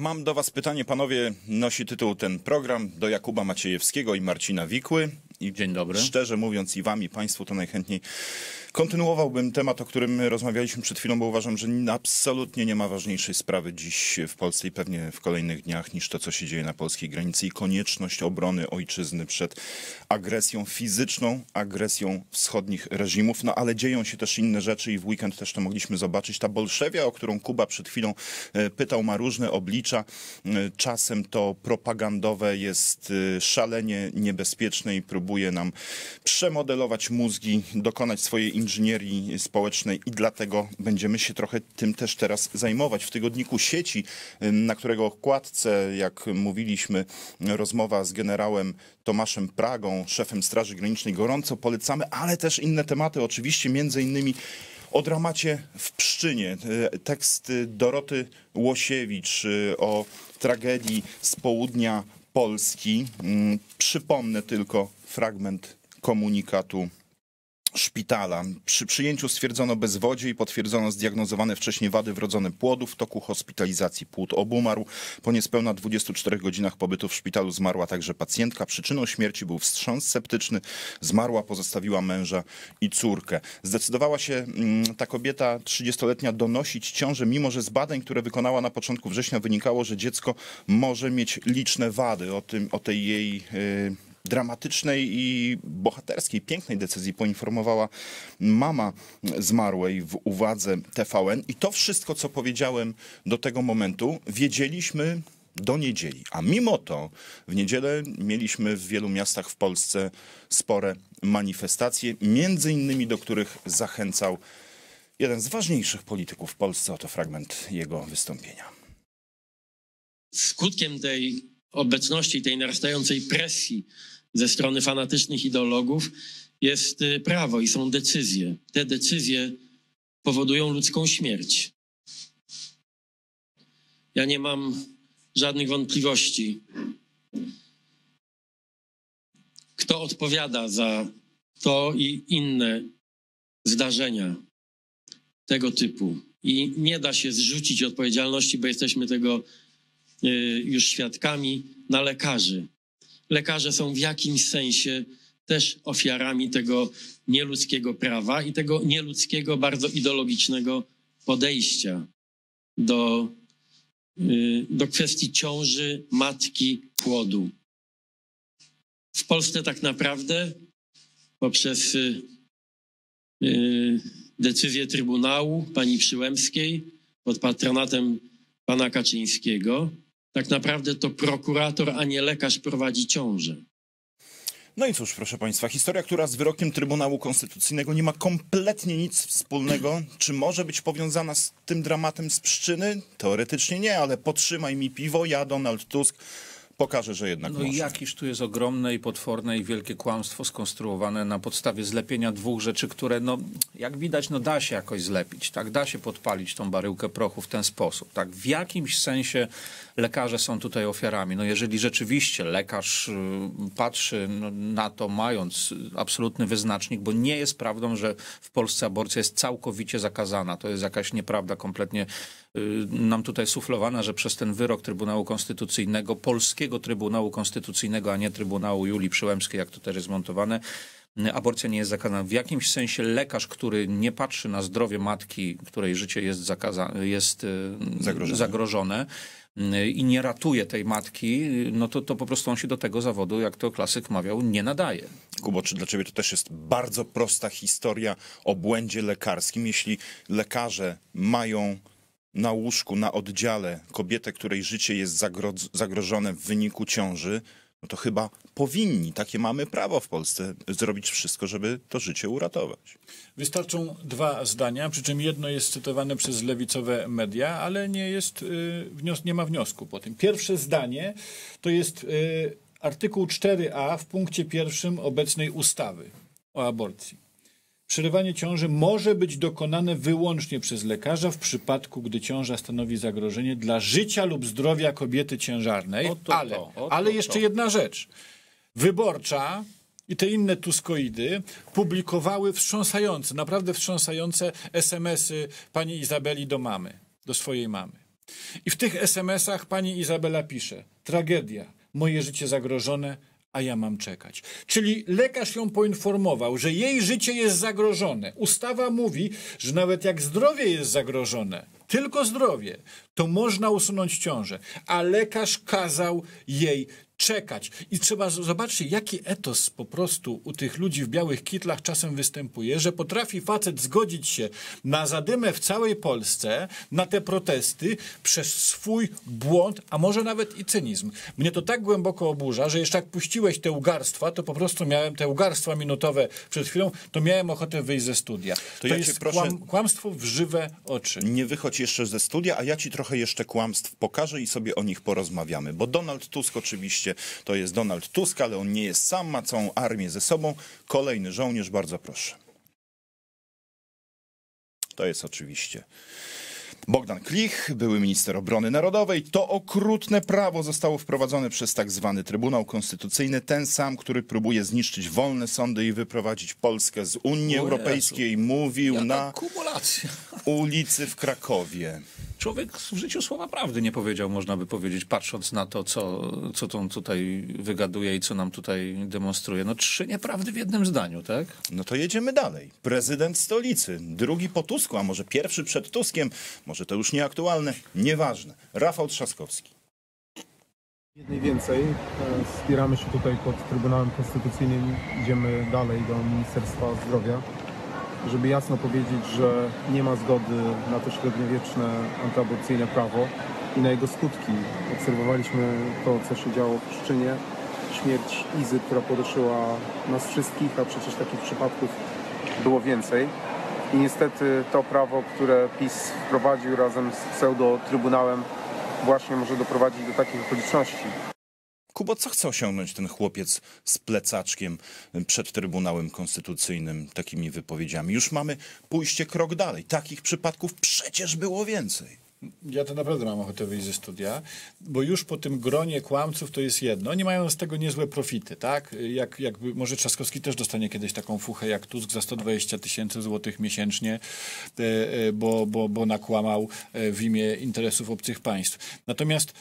Mam do was pytanie, panowie, nosi tytuł ten program, do Jakuba Maciejewskiego i Marcina Wikły. I dzień dobry. Szczerze mówiąc i wam, i państwu, to najchętniej kontynuowałbym temat, o którym rozmawialiśmy przed chwilą, bo uważam, że absolutnie nie ma ważniejszej sprawy dziś w Polsce i pewnie w kolejnych dniach niż to, co się dzieje na polskiej granicy i konieczność obrony ojczyzny przed agresją fizyczną, agresją wschodnich reżimów. No ale dzieją się też inne rzeczy i w weekend też to mogliśmy zobaczyć. Ta bolszewia, o którą Kuba przed chwilą pytał, ma różne oblicza. Czasem to propagandowe jest szalenie niebezpieczne i próbuje nam przemodelować mózgi, dokonać swojej inżynierii społecznej i dlatego będziemy się trochę tym też teraz zajmować. W tygodniku Sieci, na którego okładce, jak mówiliśmy, rozmowa z generałem Tomaszem Pragą, szefem Straży Granicznej, gorąco polecamy, ale też inne tematy, oczywiście między innymi o dramacie w Pszczynie, tekst Doroty Łosiewicz o tragedii z południa Polski. Przypomnę tylko fragment komunikatu szpitala. Przy przyjęciu stwierdzono bezwodzie i potwierdzono zdiagnozowane wcześniej wady wrodzone płodu. W toku hospitalizacji płód obumarł. Po niespełna 24 godzinach pobytu w szpitalu zmarła także pacjentka. Przyczyną śmierci był wstrząs septyczny. Zmarła, pozostawiła męża i córkę. Zdecydowała się ta kobieta 30-letnia donosić ciążę, mimo że z badań, które wykonała na początku września, wynikało, że dziecko może mieć liczne wady. O tej jej dramatycznej i bohaterskiej, pięknej decyzji poinformowała mama zmarłej w uwadze TVN. I to wszystko, co powiedziałem do tego momentu, wiedzieliśmy do niedzieli. A mimo to w niedzielę mieliśmy w wielu miastach w Polsce spore manifestacje, między innymi do których zachęcał jeden z ważniejszych polityków w Polsce. Oto fragment jego wystąpienia. Skutkiem tej obecności, tej narastającej presji ze strony fanatycznych ideologów jest prawo i są decyzje. Te decyzje powodują ludzką śmierć. Ja nie mam żadnych wątpliwości, kto odpowiada za to i inne zdarzenia tego typu. I nie da się zrzucić odpowiedzialności, bo jesteśmy tego już świadkami, na lekarzy. Lekarze są w jakimś sensie też ofiarami tego nieludzkiego prawa i tego nieludzkiego, bardzo ideologicznego podejścia do kwestii ciąży, matki, płodu. W Polsce tak naprawdę poprzez decyzję Trybunału pani Przyłębskiej pod patronatem pana Kaczyńskiego tak naprawdę to prokurator, a nie lekarz prowadzi ciążę. No i cóż, proszę państwa, historia, która z wyrokiem Trybunału Konstytucyjnego nie ma kompletnie nic wspólnego. Czy może być powiązana z tym dramatem z Pszczyny? Teoretycznie nie, ale potrzymaj mi piwo, ja, Donald Tusk, pokażę, że jednak może. No i jakiż tu jest ogromne i potworne i wielkie kłamstwo skonstruowane na podstawie zlepienia dwóch rzeczy, które no, jak widać, no da się jakoś zlepić, tak? Da się podpalić tą baryłkę prochu w ten sposób, tak? W jakimś sensie lekarze są tutaj ofiarami. No jeżeli rzeczywiście lekarz patrzy na to, mając absolutny wyznacznik, bo nie jest prawdą, że w Polsce aborcja jest całkowicie zakazana. To jest jakaś nieprawda kompletnie nam tutaj suflowana, że przez ten wyrok Trybunału Konstytucyjnego, polskiego Trybunału Konstytucyjnego, a nie Trybunału Julii Przyłębskiej, jak to też jest montowane, aborcja nie jest zakazana. W jakimś sensie lekarz, który nie patrzy na zdrowie matki, której życie jest zagrożone i nie ratuje tej matki, no to po prostu on się do tego zawodu, jak to klasyk mawiał, nie nadaje. Kubo, czy dla ciebie to też jest bardzo prosta historia o błędzie lekarskim? Jeśli lekarze mają na łóżku, na oddziale kobietę, której życie jest zagrożone w wyniku ciąży, no to chyba powinni, takie mamy prawo w Polsce, zrobić wszystko, żeby to życie uratować. Wystarczą dwa zdania, przy czym jedno jest cytowane przez lewicowe media, ale nie ma wniosku po tym. Pierwsze zdanie to jest artykuł 4a w punkcie pierwszym obecnej ustawy o aborcji. Przerywanie ciąży może być dokonane wyłącznie przez lekarza w przypadku, gdy ciąża stanowi zagrożenie dla życia lub zdrowia kobiety ciężarnej. Ale jeszcze jedna rzecz. Wyborcza i te inne tuskoidy publikowały wstrząsające, naprawdę wstrząsające SMS-y pani Izabeli do swojej mamy. I w tych SMS-ach pani Izabela pisze: tragedia, moje życie zagrożone, a ja mam czekać. Czyli lekarz ją poinformował, że jej życie jest zagrożone. Ustawa mówi, że nawet jak zdrowie jest zagrożone, tylko zdrowie, to można usunąć ciążę. A lekarz kazał jej czekać. I trzeba zobaczyć, jaki etos po prostu u tych ludzi w białych kitlach czasem występuje, że potrafi facet zgodzić się na zadymę w całej Polsce, na te protesty, przez swój błąd, a może nawet i cynizm. Mnie to tak głęboko oburza, że jeszcze jak puściłeś te ugarstwa, to po prostu miałem te ugarstwa minutowe przed chwilą, to miałem ochotę wyjść ze studia. To ja jest cię proszę, kłamstwo w żywe oczy. Nie wychodź jeszcze ze studia, a ja ci trochę jeszcze kłamstw pokażę i sobie o nich porozmawiamy, bo Donald Tusk oczywiście to jest Donald Tusk, ale on nie jest sam, ma całą armię ze sobą. Kolejny żołnierz, bardzo proszę. To jest oczywiście Bogdan Klich, były minister obrony narodowej. To okrutne prawo zostało wprowadzone przez tak zwany Trybunał Konstytucyjny, ten sam, który próbuje zniszczyć wolne sądy i wyprowadzić Polskę z Unii Europejskiej. Mówił na ulicy w Krakowie. Człowiek w życiu słowa prawdy nie powiedział, można by powiedzieć, patrząc na to, co on tutaj wygaduje i co nam tutaj demonstruje. No 3 nieprawdy w jednym zdaniu, tak? No to jedziemy dalej. Prezydent stolicy, drugi po Tusku, a może pierwszy przed Tuskiem, może to już nieaktualne, nieważne. Rafał Trzaskowski. Jednej więcej, spieramy się tutaj pod Trybunałem Konstytucyjnym, idziemy dalej do Ministerstwa Zdrowia, żeby jasno powiedzieć, że nie ma zgody na to średniowieczne antyaborcyjne prawo i na jego skutki. Obserwowaliśmy to, co się działo w Pszczynie, śmierć Izy, która poruszyła nas wszystkich, a przecież takich przypadków było więcej. I niestety to prawo, które PiS wprowadził razem z pseudo-trybunałem, właśnie może doprowadzić do takich okoliczności. Kubo, co chce osiągnąć ten chłopiec z plecaczkiem przed Trybunałem Konstytucyjnym takimi wypowiedziami? Już mamy pójście krok dalej. Takich przypadków przecież było więcej. Ja to naprawdę mam ochotę wyjść ze studia, bo już po tym gronie kłamców to jest jedno. Oni mają z tego niezłe profity, tak? Jakby, może Trzaskowski też dostanie kiedyś taką fuchę jak Tusk za 120 000 złotych miesięcznie, bo nakłamał w imię interesów obcych państw. Natomiast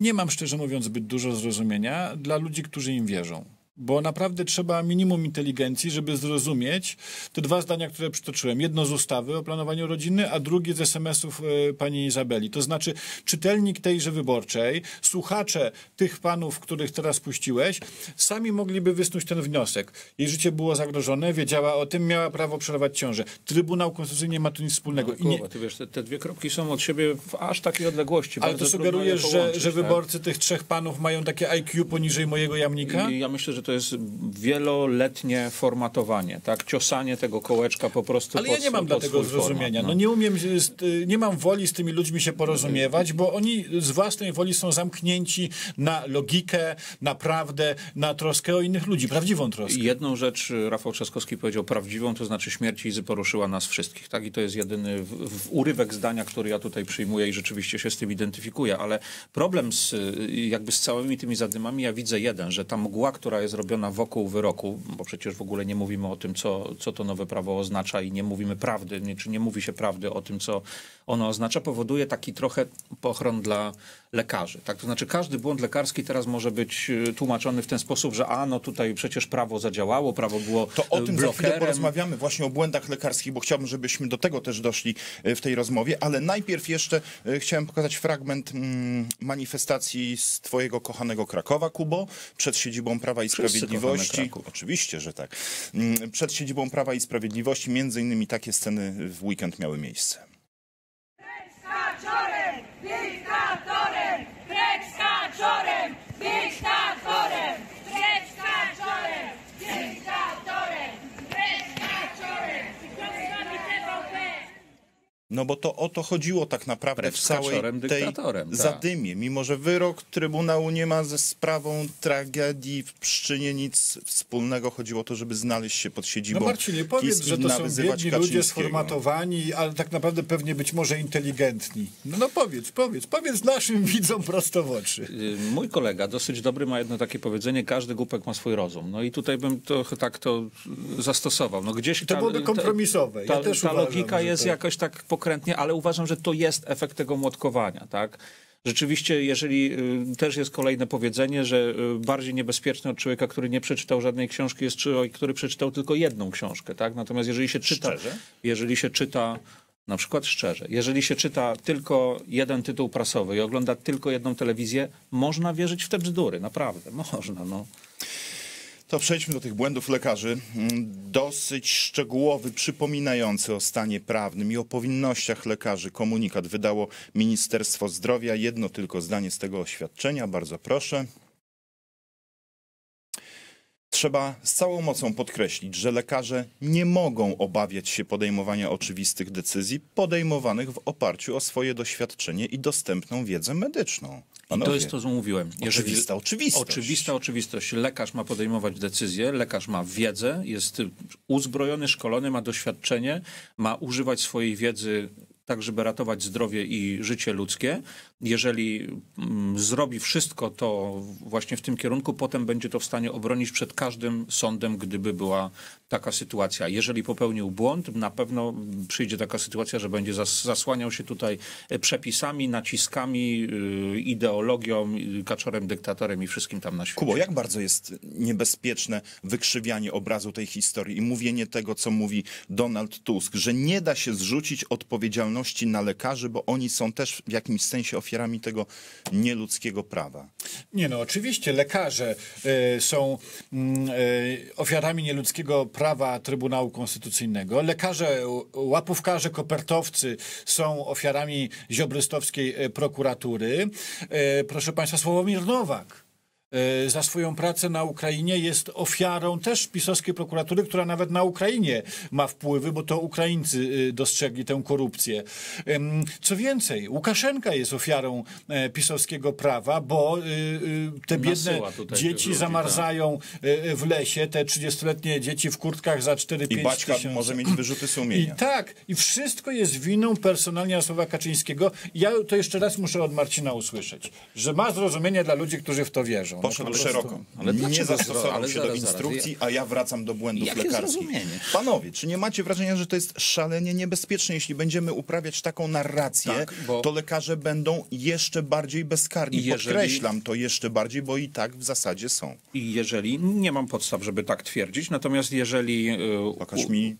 nie mam, szczerze mówiąc, zbyt dużo zrozumienia dla ludzi, którzy im wierzą. Bo naprawdę trzeba minimum inteligencji, żeby zrozumieć te 2 zdania, które przytoczyłem. Jedno z ustawy o planowaniu rodziny, a drugie z SMS-ów pani Izabeli. To znaczy czytelnik tejże wyborczej, słuchacze tych panów, których teraz puściłeś, sami mogliby wysnuć ten wniosek. Jej życie było zagrożone, wiedziała o tym, miała prawo przerwać ciążę. Trybunał Konstytucyjny nie ma tu nic wspólnego. No, Kuba, ty wiesz, te 2 kropki są od siebie w aż takiej odległości. Ale to sugeruje, że wyborcy tych 3 panów mają takie IQ poniżej mojego jamnika? Ja myślę, że to jest wieloletnie formatowanie, tak? Ciosanie tego kołeczka po prostu. Ale ja nie mam dla tego zrozumienia. No nie umiem, nie mam woli z tymi ludźmi się porozumiewać, bo oni z własnej woli są zamknięci na logikę, na prawdę, na troskę o innych ludzi, prawdziwą troskę. Jedną rzecz Rafał Trzaskowski powiedział prawdziwą, to znaczy śmierć Izy poruszyła nas wszystkich, tak? I to jest jedyny urywek zdania, który ja tutaj przyjmuję i rzeczywiście się z tym identyfikuję, ale problem jakby z całymi tymi zadymami ja widzę jeden, że ta mgła, która jest robiona wokół wyroku, bo przecież w ogóle nie mówimy o tym, co to nowe prawo oznacza i nie mówimy prawdy, nie mówi się prawdy o tym, co ono oznacza, powoduje taki trochę pochron dla lekarzy. Tak? To znaczy każdy błąd lekarski teraz może być tłumaczony w ten sposób, że no tutaj przecież prawo zadziałało, prawo było blokerem. To o tym za chwilę porozmawiamy, właśnie o błędach lekarskich, bo chciałbym, żebyśmy do tego też doszli w tej rozmowie, ale najpierw jeszcze chciałem pokazać fragment manifestacji z twojego kochanego Krakowa, Kubo, przed siedzibą Prawa i Sprawiedliwości. Oczywiście, że tak. Przed siedzibą Prawa i Sprawiedliwości między innymi takie sceny w weekend miały miejsce. No bo to o to chodziło tak naprawdę w całej tej zadymie. Mimo, że wyrok Trybunału nie ma ze sprawą tragedii w Pszczynie nic wspólnego. Chodziło o to, żeby znaleźć się pod siedzibą. No Marcinie, powiedz, że to są biedni ludzie sformatowani, ale tak naprawdę pewnie być może inteligentni. No powiedz naszym widzom prosto w oczy. Mój kolega, dosyć dobry, ma jedno takie powiedzenie: każdy głupek ma swój rozum. No i tutaj bym to zastosował. No gdzieś to byłoby kompromisowe. Ja ta logika jest jakoś tak pokrętnie, ale uważam, że to jest efekt tego młotkowania, tak? Rzeczywiście, jeżeli też jest kolejne powiedzenie, że bardziej niebezpieczny od człowieka, który nie przeczytał żadnej książki, jest człowiek, który przeczytał tylko jedną książkę, tak? Natomiast jeżeli się czyta na przykład szczerze, jeżeli się czyta tylko jeden tytuł prasowy i ogląda tylko jedną telewizję, można wierzyć w te bzdury, naprawdę, można, no. To przejdźmy do tych błędów lekarzy, dosyć szczegółowy, przypominający o stanie prawnym i o powinnościach lekarzy komunikat wydało Ministerstwo Zdrowia. Jedno tylko zdanie z tego oświadczenia, bardzo proszę. Trzeba z całą mocą podkreślić, że lekarze nie mogą obawiać się podejmowania oczywistych decyzji podejmowanych w oparciu o swoje doświadczenie i dostępną wiedzę medyczną. Panowie, to jest to, co mówiłem. Oczywista oczywistość. Lekarz ma podejmować decyzję, lekarz ma wiedzę, jest uzbrojony, szkolony, ma doświadczenie, ma używać swojej wiedzy tak, żeby ratować zdrowie i życie ludzkie. Jeżeli zrobi wszystko to właśnie w tym kierunku, potem będzie to w stanie obronić przed każdym sądem, gdyby była taka sytuacja. Jeżeli popełnił błąd, na pewno przyjdzie taka sytuacja, że będzie zasłaniał się tutaj przepisami, naciskami, ideologią, kaczorem, dyktatorem i wszystkim tam na świecie. Kubo, jak bardzo jest niebezpieczne wykrzywianie obrazu tej historii i mówienie tego, co mówi Donald Tusk, że nie da się zrzucić odpowiedzialności na lekarzy, bo oni są też w jakimś sensie ofiarami tego nieludzkiego prawa. Nie, no oczywiście lekarze są ofiarami nieludzkiego prawa Trybunału Konstytucyjnego. Lekarze, łapówkarze, kopertowcy są ofiarami ziobrystowskiej prokuratury. Proszę państwa, Sławomir Nowak za swoją pracę na Ukrainie jest ofiarą też pisowskiej prokuratury, która nawet na Ukrainie ma wpływy, bo to Ukraińcy dostrzegli tę korupcję. Co więcej, Łukaszenka jest ofiarą pisowskiego prawa, bo te biedne dzieci zamarzają w lesie, te 30-letnie dzieci w kurtkach za 4-5 tysięcy. Może mieć wyrzuty sumienia. I tak, i wszystko jest winą personalnie Jarosława Kaczyńskiego. Ja to jeszcze raz muszę od Marcina usłyszeć, że ma zrozumienie dla ludzi, którzy w to wierzą. Poszedł szeroko. Ale nie zastosował się do instrukcji, a ja wracam do błędów lekarskich. Panowie, czy nie macie wrażenia, że to jest szalenie niebezpieczne? Jeśli będziemy uprawiać taką narrację, tak, to lekarze będą jeszcze bardziej bezkarni. Podkreślam to jeszcze bardziej, bo i tak w zasadzie są. I jeżeli, nie mam podstaw, żeby tak twierdzić, natomiast jeżeli... Pokaż mi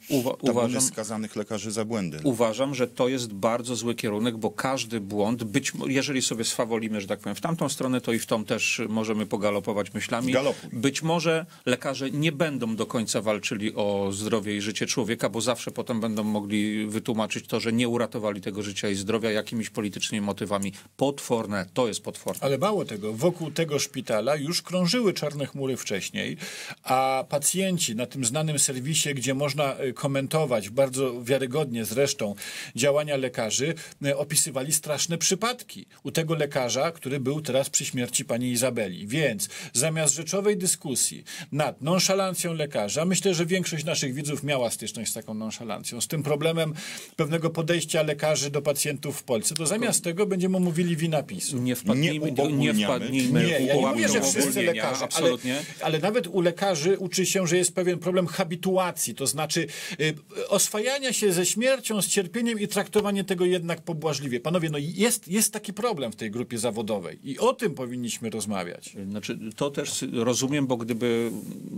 tabuny skazanych lekarzy za błędy. Uważam, że to jest bardzo zły kierunek, bo każdy błąd, jeżeli sobie swawolimy, że tak powiem, w tamtą stronę, to i w tą też możemy pogalopować myślami. Galopuj. Być może lekarze nie będą do końca walczyli o zdrowie i życie człowieka, bo zawsze potem będą mogli wytłumaczyć to, że nie uratowali tego życia i zdrowia jakimiś politycznymi motywami. Potworne, to jest potworne. Ale mało tego, wokół tego szpitala już krążyły czarne chmury wcześniej, a pacjenci na tym znanym serwisie, gdzie można komentować bardzo wiarygodnie zresztą działania lekarzy, opisywali straszne przypadki u tego lekarza, który był teraz przy śmierci pani Izabeli. Więc zamiast rzeczowej dyskusji nad nonszalancją lekarza, myślę, że większość naszych widzów miała styczność z taką nonszalancją, z tym problemem pewnego podejścia lekarzy do pacjentów w Polsce, to zamiast tego będziemy mówili wina PiSu. Nie wpadnijmy. Ja nie mówię, że wszyscy lekarze, ale nawet u lekarzy uczy się, że jest pewien problem habituacji, to znaczy oswajania się ze śmiercią, z cierpieniem i traktowanie tego jednak pobłażliwie. Panowie, no jest taki problem w tej grupie zawodowej i o tym powinniśmy rozmawiać. Znaczy, to też rozumiem, bo gdyby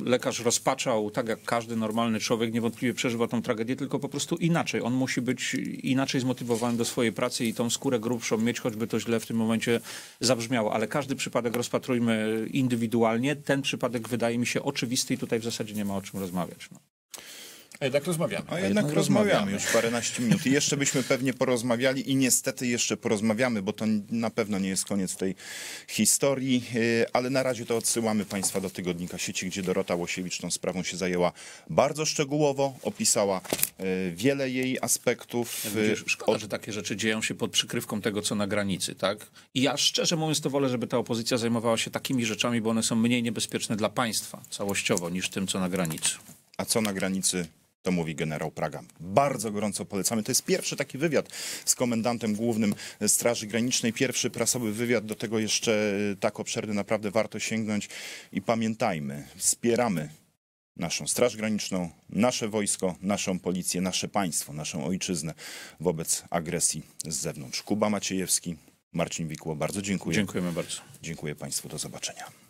lekarz rozpaczał tak jak każdy normalny człowiek, niewątpliwie przeżywa tą tragedię, tylko po prostu inaczej. On musi być inaczej zmotywowany do swojej pracy i tą skórę grubszą mieć, choćby to źle w tym momencie zabrzmiało. Ale każdy przypadek rozpatrujmy indywidualnie. Ten przypadek wydaje mi się oczywisty i tutaj w zasadzie nie ma o czym rozmawiać. No. A jednak rozmawiamy już paręnaście minut i jeszcze byśmy pewnie porozmawiali i niestety jeszcze porozmawiamy, bo to na pewno nie jest koniec tej historii, ale na razie to odsyłamy państwa do tygodnika Sieci, gdzie Dorota Łosiewicz tą sprawą się zajęła bardzo szczegółowo, opisała wiele jej aspektów. Ja widzisz, szkoda, że takie rzeczy dzieją się pod przykrywką tego, co na granicy, tak? I ja szczerze mówiąc to wolę, żeby ta opozycja zajmowała się takimi rzeczami, bo one są mniej niebezpieczne dla państwa całościowo niż tym, co na granicy. A co na granicy? To mówi generał Praga. Bardzo gorąco polecamy. To jest pierwszy taki wywiad z komendantem głównym Straży Granicznej. Pierwszy prasowy wywiad, do tego jeszcze tak obszerny. Naprawdę warto sięgnąć i pamiętajmy, wspieramy naszą Straż Graniczną, nasze wojsko, naszą policję, nasze państwo, naszą ojczyznę wobec agresji z zewnątrz. Jakub Maciejewski, Marcin Wikła, bardzo dziękuję. Dziękujemy bardzo. Dziękuję państwu, do zobaczenia.